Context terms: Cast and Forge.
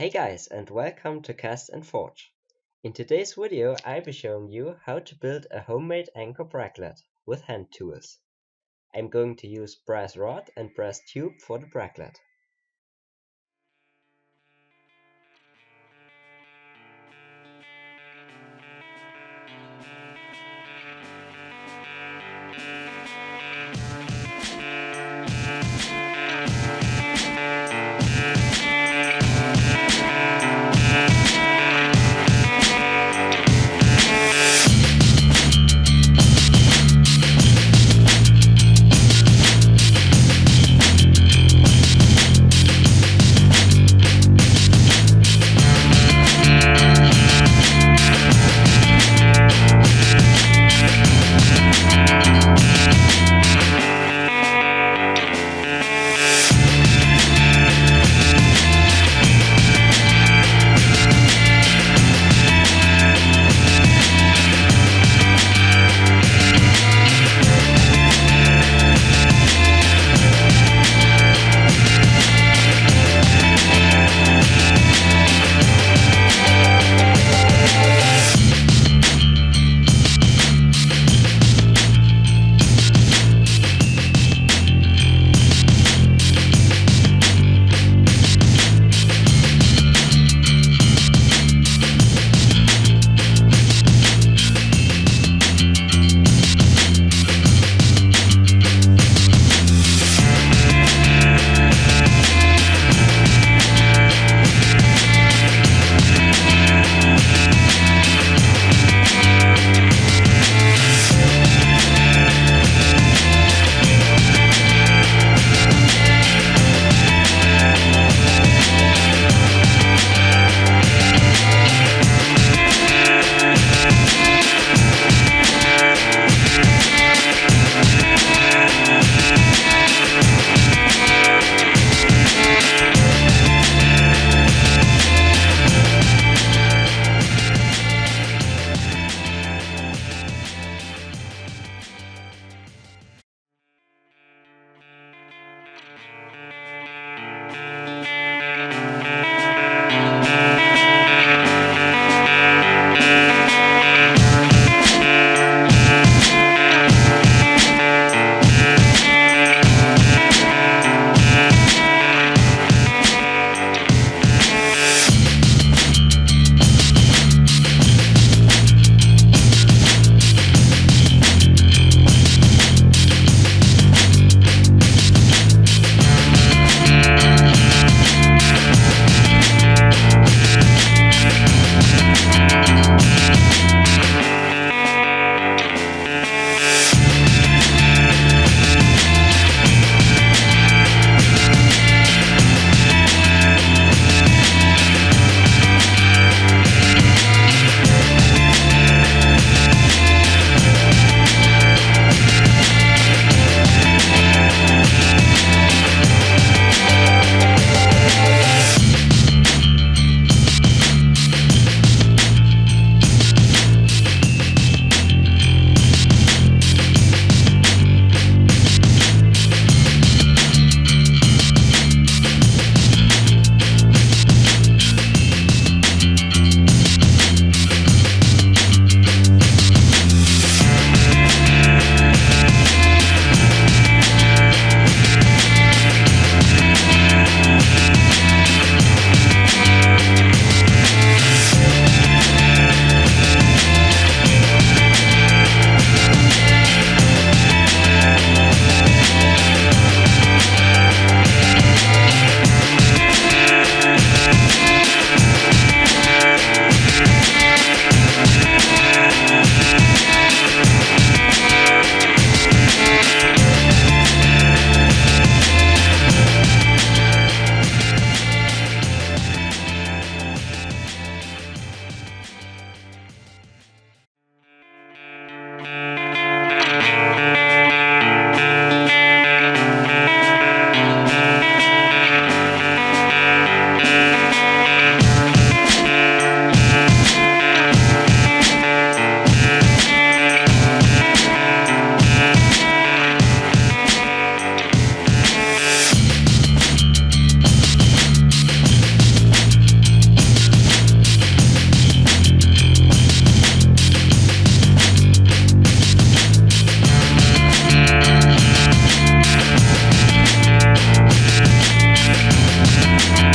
Hey guys, and welcome to Cast and Forge. In today's video I'll be showing you how to build a homemade anchor bracklet with hand tools. I'm going to use brass rod and brass tube for the bracklet.